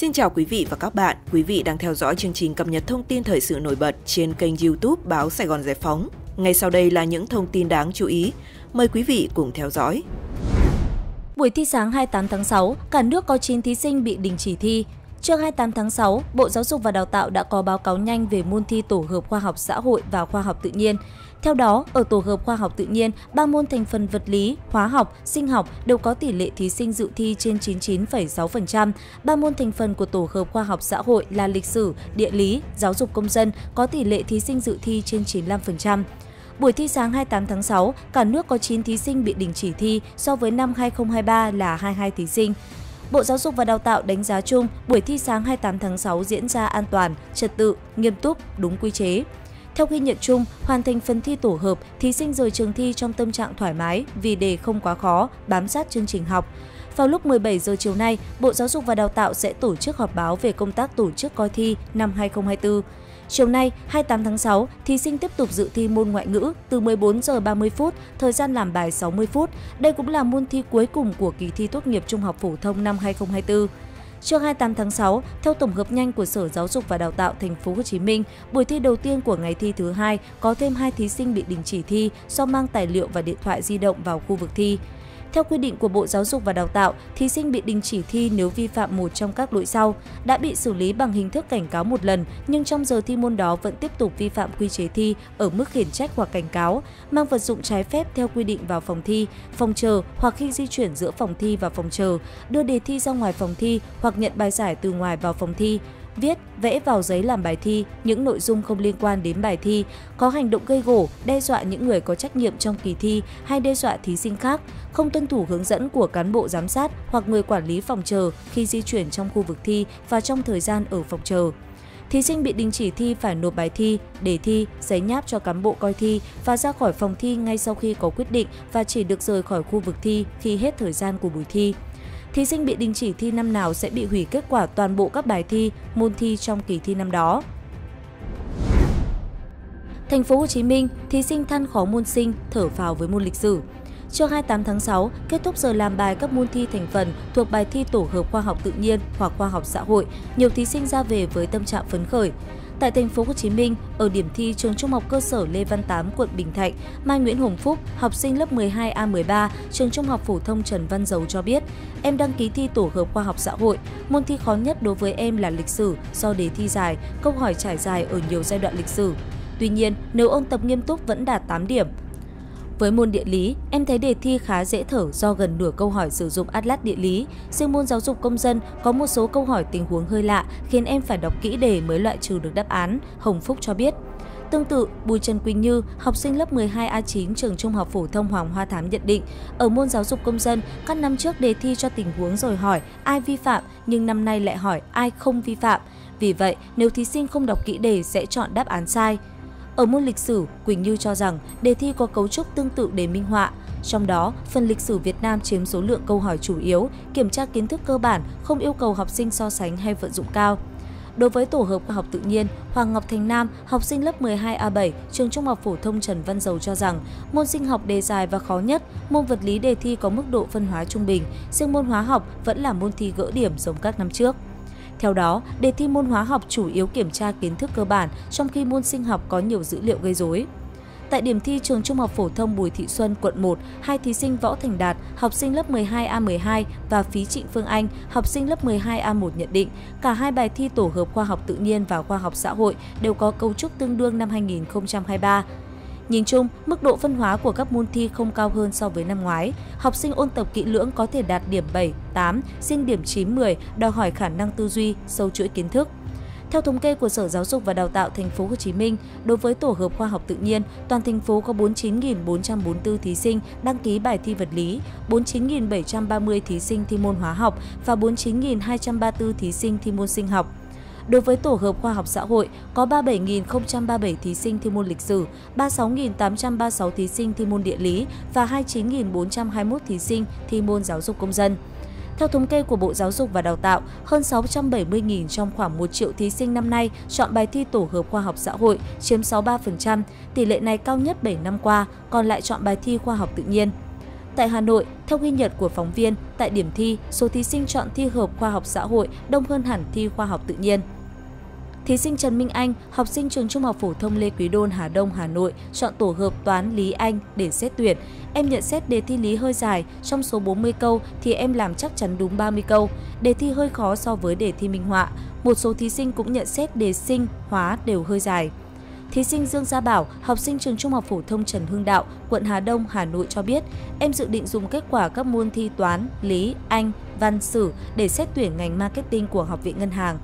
Xin chào quý vị và các bạn. Quý vị đang theo dõi chương trình cập nhật thông tin thời sự nổi bật trên kênh YouTube báo Sài Gòn Giải Phóng. Ngay sau đây là những thông tin đáng chú ý. Mời quý vị cùng theo dõi. Buổi thi sáng 28 tháng 6, cả nước có 9 thí sinh bị đình chỉ thi. Trước 28 tháng 6, Bộ Giáo dục và Đào tạo đã có báo cáo nhanh về môn thi tổ hợp khoa học xã hội và khoa học tự nhiên. Theo đó, ở tổ hợp khoa học tự nhiên, 3 môn thành phần vật lý, hóa học, sinh học đều có tỷ lệ thí sinh dự thi trên 99,6%. 3 môn thành phần của tổ hợp khoa học xã hội là lịch sử, địa lý, giáo dục công dân có tỷ lệ thí sinh dự thi trên 95%. Buổi thi sáng 28 tháng 6, cả nước có 9 thí sinh bị đình chỉ thi, so với năm 2023 là 22 thí sinh. Bộ Giáo dục và Đào tạo đánh giá chung, buổi thi sáng 28 tháng 6 diễn ra an toàn, trật tự, nghiêm túc, đúng quy chế. Theo ghi nhận chung, hoàn thành phần thi tổ hợp, thí sinh rời trường thi trong tâm trạng thoải mái vì đề không quá khó, bám sát chương trình học. Vào lúc 17 giờ chiều nay, Bộ Giáo dục và Đào tạo sẽ tổ chức họp báo về công tác tổ chức coi thi năm 2024. Chiều nay, 28 tháng 6, thí sinh tiếp tục dự thi môn ngoại ngữ từ 14 giờ 30 phút, thời gian làm bài 60 phút. Đây cũng là môn thi cuối cùng của kỳ thi tốt nghiệp trung học phổ thông năm 2024. Trước 28 tháng 6, theo tổng hợp nhanh của Sở Giáo dục và Đào tạo TP.HCM, buổi thi đầu tiên của ngày thi thứ hai có thêm 2 thí sinh bị đình chỉ thi do mang tài liệu và điện thoại di động vào khu vực thi. Theo quy định của Bộ Giáo dục và Đào tạo, thí sinh bị đình chỉ thi nếu vi phạm một trong các lỗi sau, đã bị xử lý bằng hình thức cảnh cáo một lần nhưng trong giờ thi môn đó vẫn tiếp tục vi phạm quy chế thi ở mức khiển trách hoặc cảnh cáo, mang vật dụng trái phép theo quy định vào phòng thi, phòng chờ hoặc khi di chuyển giữa phòng thi và phòng chờ, đưa đề thi ra ngoài phòng thi hoặc nhận bài giải từ ngoài vào phòng thi, viết, vẽ vào giấy làm bài thi những nội dung không liên quan đến bài thi, có hành động gây gổ, đe dọa những người có trách nhiệm trong kỳ thi hay đe dọa thí sinh khác, không tuân thủ hướng dẫn của cán bộ giám sát hoặc người quản lý phòng chờ khi di chuyển trong khu vực thi và trong thời gian ở phòng chờ. Thí sinh bị đình chỉ thi phải nộp bài thi, đề thi, giấy nháp cho cán bộ coi thi và ra khỏi phòng thi ngay sau khi có quyết định và chỉ được rời khỏi khu vực thi khi hết thời gian của buổi thi. Thí sinh bị đình chỉ thi năm nào sẽ bị hủy kết quả toàn bộ các bài thi, môn thi trong kỳ thi năm đó. Thành phố Hồ Chí Minh, thí sinh than khó môn sinh, thở phào với môn lịch sử. Trưa 28 tháng 6, kết thúc giờ làm bài các môn thi thành phần thuộc bài thi tổ hợp khoa học tự nhiên hoặc khoa học xã hội, nhiều thí sinh ra về với tâm trạng phấn khởi. Tại thành phố Hồ Chí Minh, ở điểm thi trường Trung học cơ sở Lê Văn Tám, quận Bình Thạnh, Mai Nguyễn Hồng Phúc, học sinh lớp 12A13, trường Trung học phổ thông Trần Văn Dấu cho biết: "Em đăng ký thi tổ hợp khoa học xã hội, môn thi khó nhất đối với em là lịch sử do đề thi dài, câu hỏi trải dài ở nhiều giai đoạn lịch sử. Tuy nhiên, nếu ôn tập nghiêm túc vẫn đạt 8 điểm. Với môn địa lý, em thấy đề thi khá dễ thở do gần nửa câu hỏi sử dụng atlas địa lý. Riêng môn giáo dục công dân có một số câu hỏi tình huống hơi lạ khiến em phải đọc kỹ đề mới loại trừ được đáp án", Hồng Phúc cho biết. Tương tự, Bùi Trần Quỳnh Như, học sinh lớp 12A9 trường Trung học phổ thông Hoàng Hoa Thám nhận định, ở môn giáo dục công dân, các năm trước đề thi cho tình huống rồi hỏi ai vi phạm nhưng năm nay lại hỏi ai không vi phạm. Vì vậy, nếu thí sinh không đọc kỹ đề sẽ chọn đáp án sai. Ở môn lịch sử, Quỳnh Như cho rằng đề thi có cấu trúc tương tự đề minh họa. Trong đó, phần lịch sử Việt Nam chiếm số lượng câu hỏi chủ yếu, kiểm tra kiến thức cơ bản, không yêu cầu học sinh so sánh hay vận dụng cao. Đối với tổ hợp khoa học tự nhiên, Hoàng Ngọc Thành Nam, học sinh lớp 12A7, trường Trung học phổ thông Trần Văn Dầu cho rằng môn sinh học đề dài và khó nhất, môn vật lý đề thi có mức độ phân hóa trung bình, riêng môn hóa học vẫn là môn thi gỡ điểm giống các năm trước. Theo đó, đề thi môn hóa học chủ yếu kiểm tra kiến thức cơ bản, trong khi môn sinh học có nhiều dữ liệu gây rối. Tại điểm thi trường Trung học phổ thông Bùi Thị Xuân, quận 1, hai thí sinh Võ Thành Đạt, học sinh lớp 12A12 và Phí Trịnh Phương Anh, học sinh lớp 12A1 nhận định, cả hai bài thi tổ hợp khoa học tự nhiên và khoa học xã hội đều có cấu trúc tương đương năm 2023. Nhìn chung, mức độ phân hóa của các môn thi không cao hơn so với năm ngoái. Học sinh ôn tập kỹ lưỡng có thể đạt điểm 7, 8, riêng điểm 9, 10 đòi hỏi khả năng tư duy, sâu chuỗi kiến thức. Theo thống kê của Sở Giáo dục và Đào tạo Thành phố Hồ Chí Minh, đối với tổ hợp khoa học tự nhiên, toàn thành phố có 49.444 thí sinh đăng ký bài thi vật lý, 49.730 thí sinh thi môn hóa học và 49.234 thí sinh thi môn sinh học. Đối với tổ hợp khoa học xã hội, có 37.037 thí sinh thi môn lịch sử, 36.836 thí sinh thi môn địa lý và 29.421 thí sinh thi môn giáo dục công dân. Theo thống kê của Bộ Giáo dục và Đào tạo, hơn 670.000 trong khoảng 1 triệu thí sinh năm nay chọn bài thi tổ hợp khoa học xã hội, chiếm 63%, tỷ lệ này cao nhất 7 năm qua, còn lại chọn bài thi khoa học tự nhiên. Tại Hà Nội, theo ghi nhận của phóng viên, tại điểm thi, số thí sinh chọn thi hợp khoa học xã hội đông hơn hẳn thi khoa học tự nhiên. Thí sinh Trần Minh Anh, học sinh trường Trung học phổ thông Lê Quý Đôn, Hà Đông, Hà Nội, chọn tổ hợp toán Lý Anh để xét tuyển. Em nhận xét đề thi lý hơi dài, trong số 40 câu thì em làm chắc chắn đúng 30 câu. Đề thi hơi khó so với đề thi minh họa. Một số thí sinh cũng nhận xét đề sinh, hóa đều hơi dài. Thí sinh Dương Gia Bảo, học sinh trường Trung học phổ thông Trần Hưng Đạo, quận Hà Đông, Hà Nội cho biết, em dự định dùng kết quả các môn thi toán, lý, Anh, văn, sử để xét tuyển ngành marketing của Học viện Ngân hàng.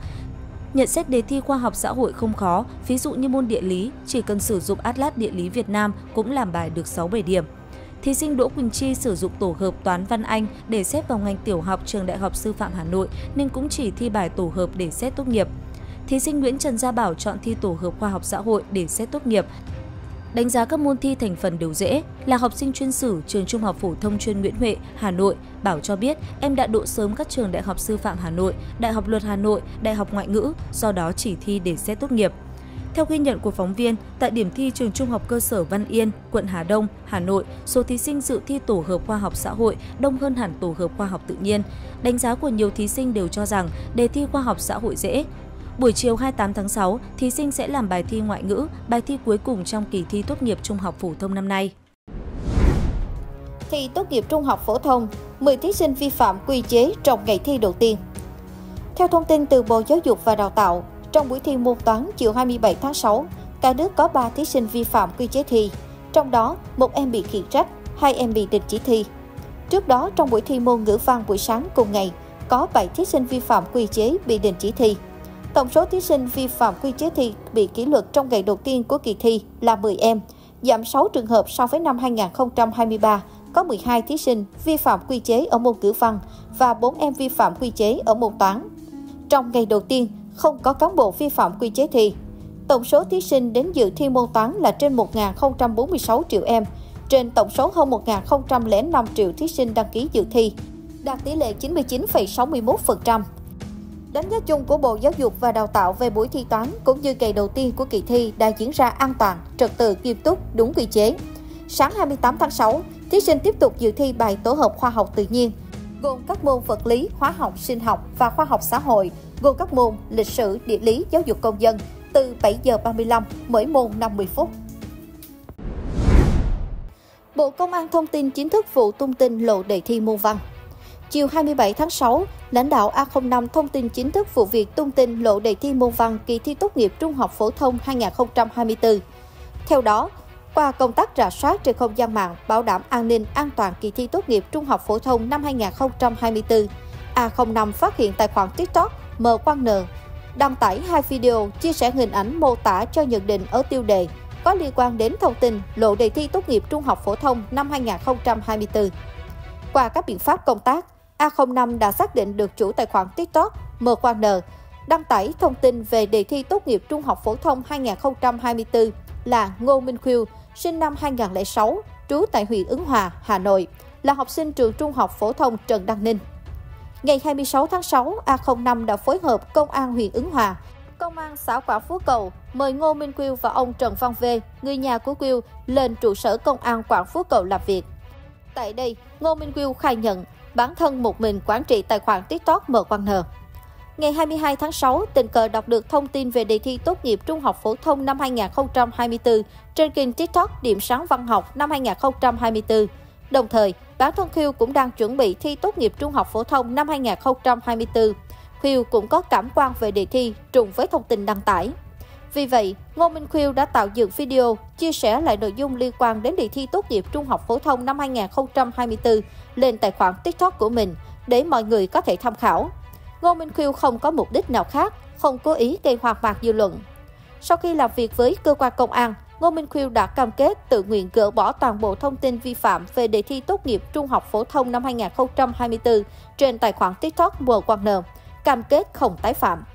Nhận xét đề thi khoa học xã hội không khó, ví dụ như môn địa lý, chỉ cần sử dụng Atlas Địa lý Việt Nam cũng làm bài được 6-7 điểm. Thí sinh Đỗ Quỳnh Chi sử dụng tổ hợp toán văn Anh để xét vào ngành tiểu học trường Đại học Sư phạm Hà Nội nên cũng chỉ thi bài tổ hợp để xét tốt nghiệp. Thí sinh Nguyễn Trần Gia Bảo chọn thi tổ hợp khoa học xã hội để xét tốt nghiệp. Đánh giá các môn thi thành phần đều dễ, là học sinh chuyên sử trường Trung học phổ thông chuyên Nguyễn Huệ, Hà Nội, Bảo cho biết em đã đỗ sớm các trường Đại học Sư phạm Hà Nội, Đại học Luật Hà Nội, Đại học Ngoại ngữ, do đó chỉ thi để xét tốt nghiệp. Theo ghi nhận của phóng viên, tại điểm thi trường Trung học cơ sở Văn Yên, quận Hà Đông, Hà Nội, số thí sinh dự thi tổ hợp khoa học xã hội đông hơn hẳn tổ hợp khoa học tự nhiên. Đánh giá của nhiều thí sinh đều cho rằng đề thi khoa học xã hội dễ. Buổi chiều 28 tháng 6, thí sinh sẽ làm bài thi ngoại ngữ, bài thi cuối cùng trong kỳ thi tốt nghiệp trung học phổ thông năm nay. Thi tốt nghiệp trung học phổ thông, 10 thí sinh vi phạm quy chế trong ngày thi đầu tiên. Theo thông tin từ Bộ Giáo dục và Đào tạo, trong buổi thi môn toán chiều 27 tháng 6, cả nước có 3 thí sinh vi phạm quy chế thi, trong đó một em bị khiển trách, 2 em bị đình chỉ thi. Trước đó, trong buổi thi môn ngữ văn buổi sáng cùng ngày, có 7 thí sinh vi phạm quy chế bị đình chỉ thi. Tổng số thí sinh vi phạm quy chế thi bị kỷ luật trong ngày đầu tiên của kỳ thi là 10 em, giảm 6 trường hợp so với năm 2023, có 12 thí sinh vi phạm quy chế ở môn ngữ văn và 4 em vi phạm quy chế ở môn toán. Trong ngày đầu tiên, không có cán bộ vi phạm quy chế thi. Tổng số thí sinh đến dự thi môn toán là trên 1.046 triệu em, trên tổng số hơn 1.005 triệu thí sinh đăng ký dự thi, đạt tỷ lệ 99,61%. Đánh giá chung của Bộ Giáo dục và Đào tạo về buổi thi toán cũng như ngày đầu tiên của kỳ thi đã diễn ra an toàn, trật tự, nghiêm túc, đúng quy chế. Sáng 28 tháng 6, thí sinh tiếp tục dự thi bài tổ hợp khoa học tự nhiên, gồm các môn vật lý, hóa học, sinh học và khoa học xã hội, gồm các môn lịch sử, địa lý, giáo dục công dân, từ 7:35 mỗi môn 50 phút. Bộ Công an thông tin chính thức vụ tung tin lộ đề thi môn văn. Chiều 27 tháng 6, lãnh đạo A05 thông tin chính thức vụ việc tung tin lộ đề thi môn văn kỳ thi tốt nghiệp trung học phổ thông 2024. Theo đó, qua công tác rà soát trên không gian mạng bảo đảm an ninh an toàn kỳ thi tốt nghiệp trung học phổ thông năm 2024, A05 phát hiện tài khoản TikTok M Quang N đăng tải 2 video chia sẻ hình ảnh mô tả cho nhận định ở tiêu đề có liên quan đến thông tin lộ đề thi tốt nghiệp trung học phổ thông năm 2024. Qua các biện pháp công tác, A05 đã xác định được chủ tài khoản TikTok M Quang N đăng tải thông tin về đề thi tốt nghiệp trung học phổ thông 2024 là Ngô Minh Quyêu, sinh năm 2006, trú tại huyện Ứng Hòa, Hà Nội, là học sinh trường Trung học phổ thông Trần Đăng Ninh. Ngày 26 tháng 6, A05 đã phối hợp Công an huyện Ứng Hòa, Công an xã Quảng Phú Cầu mời Ngô Minh Quyêu và ông Trần Văn Vê, người nhà của Quyêu, lên trụ sở Công an Quảng Phú Cầu làm việc. Tại đây, Ngô Minh Quyêu khai nhận bản thân một mình quản trị tài khoản TikTok M Quang N. Ngày 22 tháng 6, tình cờ đọc được thông tin về đề thi tốt nghiệp trung học phổ thông năm 2024 trên kênh TikTok Điểm sáng văn học năm 2024. Đồng thời, bản thân Quyêu cũng đang chuẩn bị thi tốt nghiệp trung học phổ thông năm 2024. Quyêu cũng có cảm quan về đề thi trùng với thông tin đăng tải. Vì vậy, Ngô Minh Quyêu đã tạo dựng video chia sẻ lại nội dung liên quan đến đề thi tốt nghiệp trung học phổ thông năm 2024 lên tài khoản TikTok của mình để mọi người có thể tham khảo. Ngô Minh Quyêu không có mục đích nào khác, không cố ý gây hoang mạc dư luận. Sau khi làm việc với cơ quan công an, Ngô Minh Quyêu đã cam kết tự nguyện gỡ bỏ toàn bộ thông tin vi phạm về đề thi tốt nghiệp trung học phổ thông năm 2024 trên tài khoản TikTok M Quang N, cam kết không tái phạm.